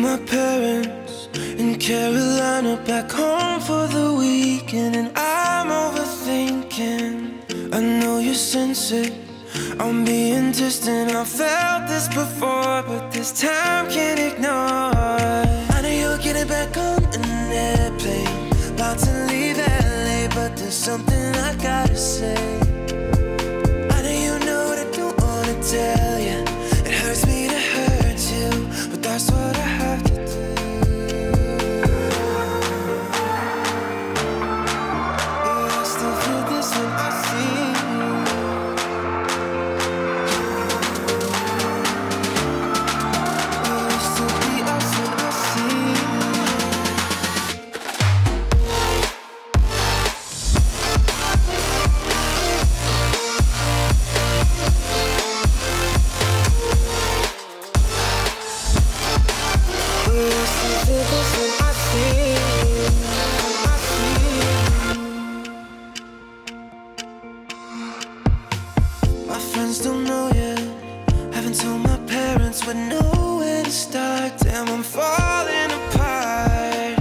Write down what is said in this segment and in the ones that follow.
my parents in Carolina, back home for the weekend, and I'm overthinking. I know you sense it, I'm being distant. I felt this before, but this time can't ignore. I know you're getting back on an airplane, about to leave LA, but there's something I gotta say. I know you know what I don't wanna tell you. It hurts me to hurt you, but that's what I have to do. Yeah, I still feel this when I see you. Yeah, I still be us when I see you. Yeah, I still feel this when I see you. I see you. My friends don't know yet, haven't told my parents, but nowhere to start. Damn, I'm falling apart.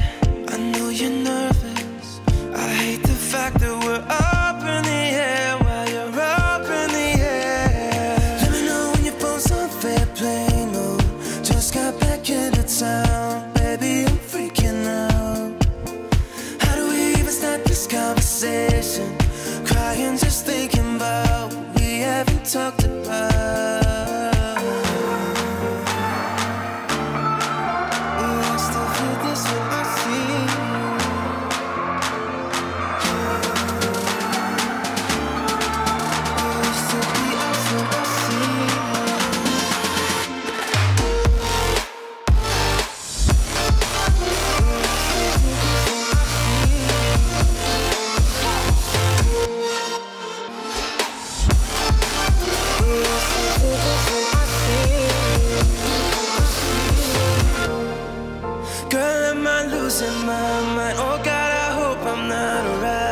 I know you're nervous, I hate the fact that we're up in the air while you're up in the air. Let me know when your phone's on airplane mode. Just got back into town, baby, I'm freaking out. How do we even start this conversation? Crying just thinking about what we haven't talked about. Yeah, I still feel this when I see you. Yeah, I still be us when I see you. Girl, am I losing my mind? Oh God, I hope I'm not alright.